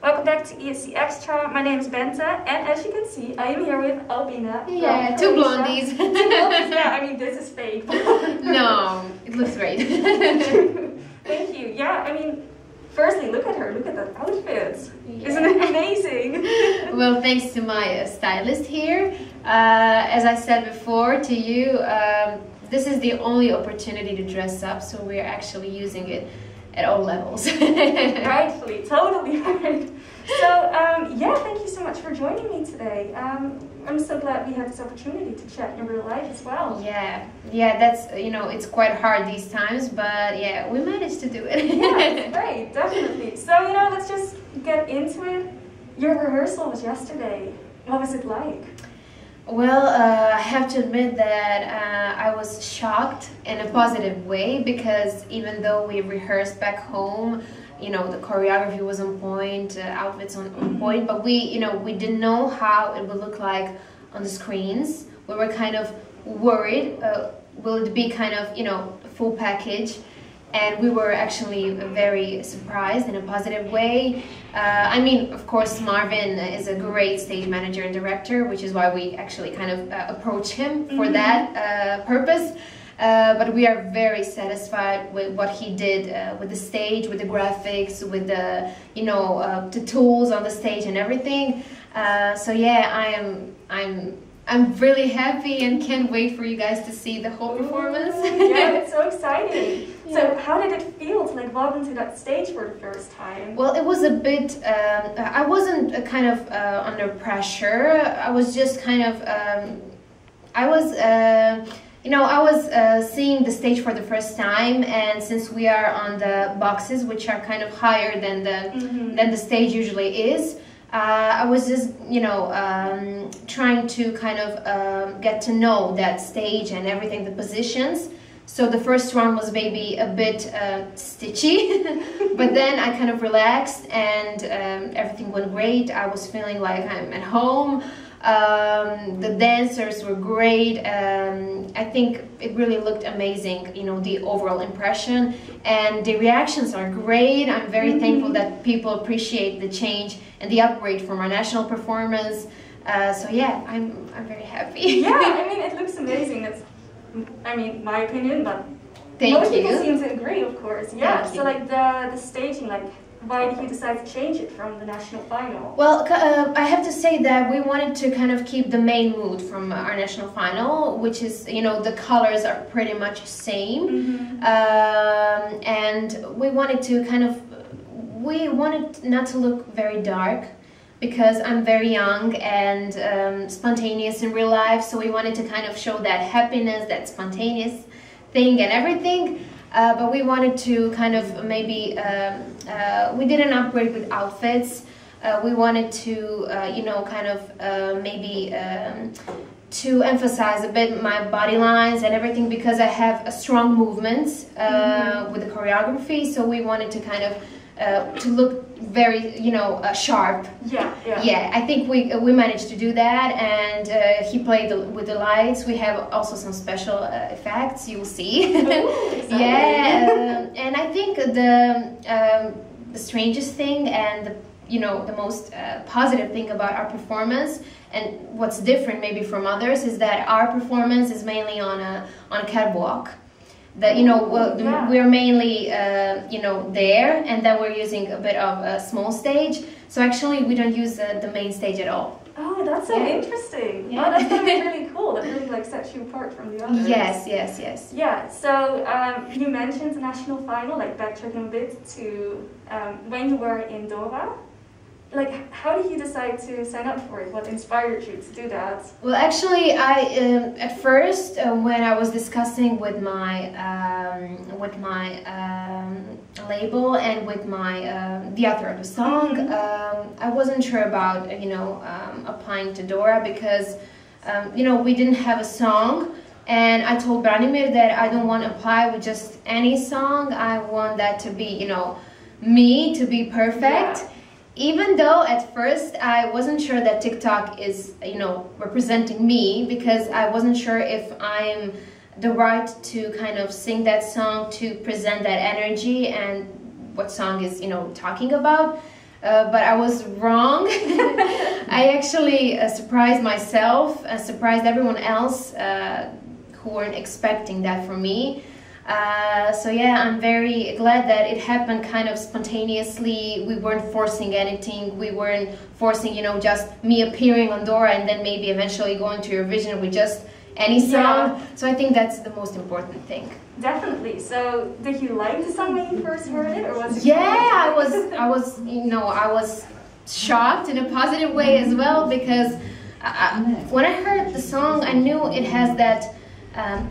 Welcome back to ESCXTRA. My name is Benta, and as you can see, I am here with Albina. Yeah, two blondies. Two blondies. Yeah, I mean, this is fake. No, it looks great. Thank you. Yeah, I mean, firstly, look at her. Look at that outfit. Yeah. Isn't it amazing? Well, thanks to my stylist here. As I said before to you, this is the only opportunity to dress up, so we're actually using it at all levels. Rightfully, totally right. So, yeah, thank you so much for joining me today. I'm so glad we had this opportunity to chat in real life as well. Yeah, that's, you know, it's quite hard these times, but yeah, we managed to do it. Yeah, right, definitely. So, you know, let's just get into it. Your rehearsal was yesterday. What was it like? Well, I have to admit that I was shocked in a positive way, because even though we rehearsed back home, you know, the choreography was on point, outfits on point, but we, you know, we didn't know how it would look like on the screens. We were kind of worried, will it be kind of, you know, full package? And we were actually very surprised in a positive way. I mean, of course, Marvin is a great stage manager and director, which is why we actually kind of approach him for that purpose. But we are very satisfied with what he did with the stage, with the graphics, with the, you know, the tools on the stage and everything. So yeah, I'm really happy and can't wait for you guys to see the whole performance. Yeah, it's so exciting. Yeah. So how did it feel to like walk into that stage for the first time? Well, it was a bit, I wasn't kind of under pressure. I was just kind of, you know, I was seeing the stage for the first time, and since we are on the boxes, which are kind of higher than the, than the stage usually is, I was just, you know, trying to kind of get to know that stage and everything, the positions. So the first one was maybe a bit stitchy, but then I kind of relaxed and everything went great. I was feeling like I'm at home. The dancers were great. I think it really looked amazing, you know, the overall impression. And the reactions are great. I'm very thankful that people appreciate the change and the upgrade from our national performance. So yeah, I'm very happy. Yeah, I mean, it looks amazing. That's, I mean, my opinion, but most people seem to agree, of course. Yeah, so like the staging, like, why did you decide to change it from the national final? Well, I have to say that we wanted to kind of keep the main mood from our national final, which is, you know, the colors are pretty much the same. And we wanted to kind of, we wanted not to look very dark, because I'm very young and spontaneous in real life, so we wanted to kind of show that happiness, that spontaneous thing and everything. But we wanted to kind of maybe, we did an upgrade with outfits. We wanted to, you know, kind of maybe to emphasize a bit my body lines and everything, because I have a strong movements with the choreography. So we wanted to kind of, to look very, you know, sharp. Yeah. I think we managed to do that, and he played with the lights. We have also some special effects. You'll see. And I think the strangest thing and the, you know, the most positive thing about our performance, and what's different maybe from others, is that our performance is mainly on a catwalk. That, you know, we're mainly, you know, there, and then we're using a bit of a small stage. So actually, we don't use the main stage at all. Oh, that's so interesting. Yeah. Oh, that's going to be really cool. That really like sets you apart from the others. Yes. Yeah. So you mentioned the national final, like backtracking a bit to when you were in Dora. Like, how did you decide to sign up for it? What inspired you to do that? Well, actually, I at first when I was discussing with my label and with my the author of the song, I wasn't sure about, you know, applying to Dora, because you know, we didn't have a song, and I told Branimir that I don't want to apply with just any song. I want that to be, you know, me, to be perfect. Yeah. Even though at first I wasn't sure that Tick-Tock is, you know, representing me, because I wasn't sure if I'm the right to kind of sing that song, to present that energy and what song is, you know, talking about. But I was wrong. I actually surprised myself and surprised everyone else who weren't expecting that from me. So yeah, I'm very glad that it happened kind of spontaneously. We weren't forcing anything. We weren't forcing, you know, just me appearing on Dora and then maybe eventually going to Eurovision with just any song. Yeah. So I think that's the most important thing. Definitely. So did you like the song when you first heard it, or was it? Yeah, I was, you know, I was shocked in a positive way as well, because when I heard the song, I knew it has that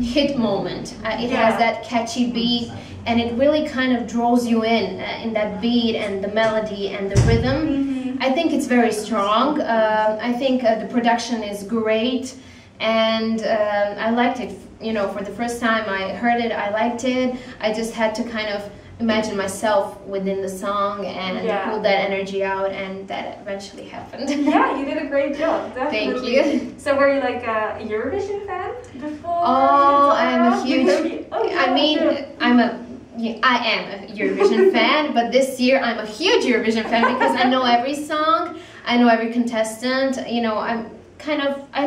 hit moment. It has that catchy beat, and it really kind of draws you in that beat and the melody and the rhythm. Mm-hmm. I think it's very strong. I think the production is great. And I liked it, you know, for the first time I heard it, I liked it. I just had to kind of imagine myself within the song and pull that energy out, and that eventually happened. Yeah, you did a great job, definitely. Thank you. So were you like a Eurovision fan before? Oh, I'm a huge, I mean, I am a Eurovision fan, but this year I'm a huge Eurovision fan because I know every song, I know every contestant, you know, I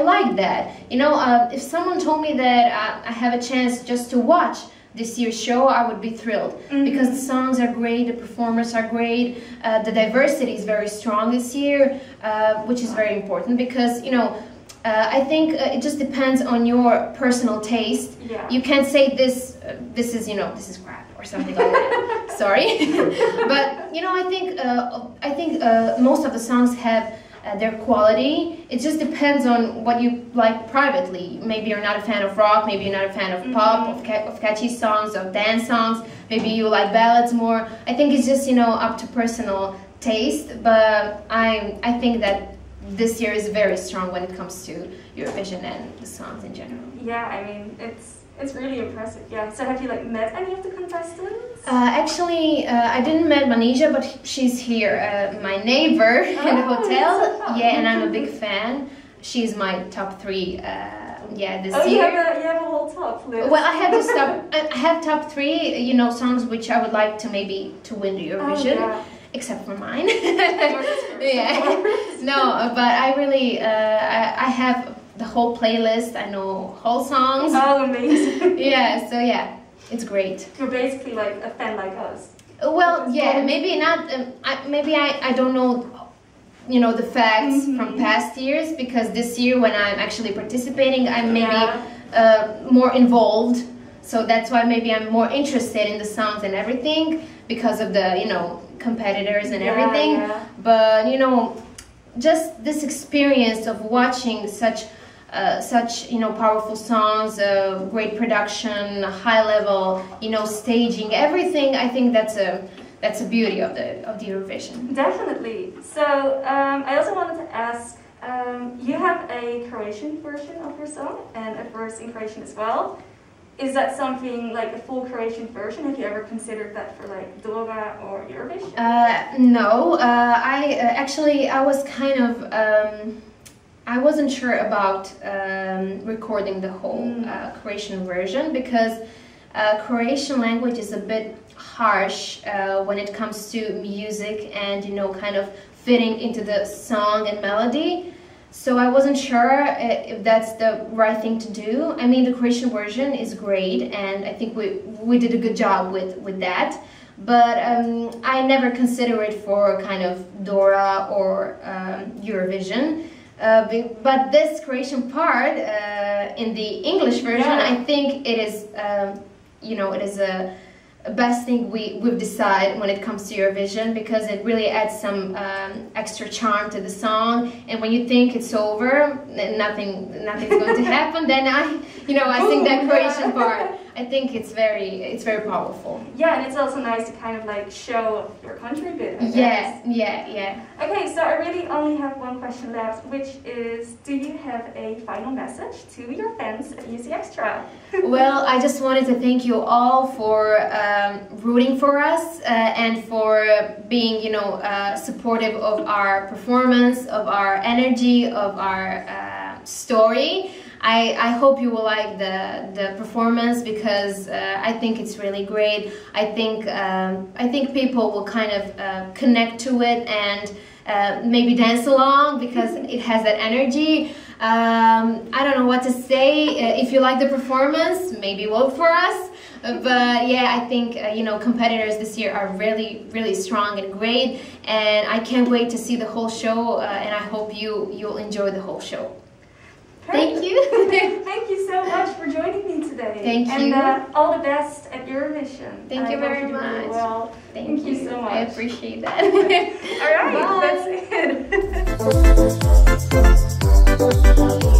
like that. You know, if someone told me that I have a chance just to watch this year's show, I would be thrilled. Mm-hmm. Because the songs are great, the performers are great, the diversity is very strong this year, which is very important because, you know, I think it just depends on your personal taste. Yeah. You can't say this, this is, you know, this is crap or something like that. Sorry. But, you know, I think most of the songs have their quality. It just depends on what you like privately. Maybe you're not a fan of rock, maybe you're not a fan of pop, of catchy songs, of dance songs, maybe you like ballads more. I think it's just, you know, up to personal taste, but I think that this year is very strong when it comes to Eurovision and the songs in general. Yeah, I mean, it's really impressive, yeah. So have you like met any of the contestants? Actually, I didn't met Manisha, but she's here, my neighbor in the hotel. So yeah, and I'm a big fan. She's my top 3. Yeah, this year. You have a whole top list. Well, I have this top 3, you know, songs which I would like to maybe to win the Eurovision. Oh, yeah. Except for mine. Yeah. No, but I really, I have the whole playlist, I know whole songs. Oh, amazing. Yeah, so yeah, it's great. You're basically like a fan like us. Well, yeah, maybe not, maybe I don't know, you know, the facts from past years, because this year when I'm actually participating, I'm maybe more involved, so that's why maybe I'm more interested in the songs and everything, because of the, you know, competitors and everything, but you know, just this experience of watching such, you know, powerful songs, great production, high level, you know, staging, everything. I think that's a beauty of the Eurovision. Definitely. So I also wanted to ask, you have a Croatian version of your song and a verse in Croatian as well. Is that something like a full Croatian version? Have you ever considered that for like Dora or Eurovision? No, I was kind of. I wasn't sure about recording the whole Croatian version, because Croatian language is a bit harsh when it comes to music and, you know, kind of fitting into the song and melody. So I wasn't sure if that's the right thing to do. I mean, the Croatian version is great, and I think we did a good job with that. But I never consider it for kind of Dora or Eurovision. But this Croatian part in the English version, I think it is, you know, it is a best thing we've decided when it comes to Eurovision, because it really adds some extra charm to the song. And when you think it's over, nothing's going to happen, then I sing that Croatian part. I think it's very powerful. Yeah, and it's also nice to kind of like show your country a bit. Yes, yeah. Okay, so I really only have one question left, which is, do you have a final message to your fans at ESCXTRA? Well, I just wanted to thank you all for rooting for us and for being, you know, supportive of our performance, of our energy, of our story. I hope you will like the performance, because I think it's really great. I think people will kind of connect to it and maybe dance along, because it has that energy. I don't know what to say. If you like the performance, maybe vote for us. But yeah, I think you know, competitors this year are really strong and great, and I can't wait to see the whole show. And I hope you'll enjoy the whole show. Perfect. Thank you. Thank you so much for joining me today. Thank you. And all the best at Eurovision. Thank you very much. Really well. Thank you so much. I appreciate that. All right, bye. That's it.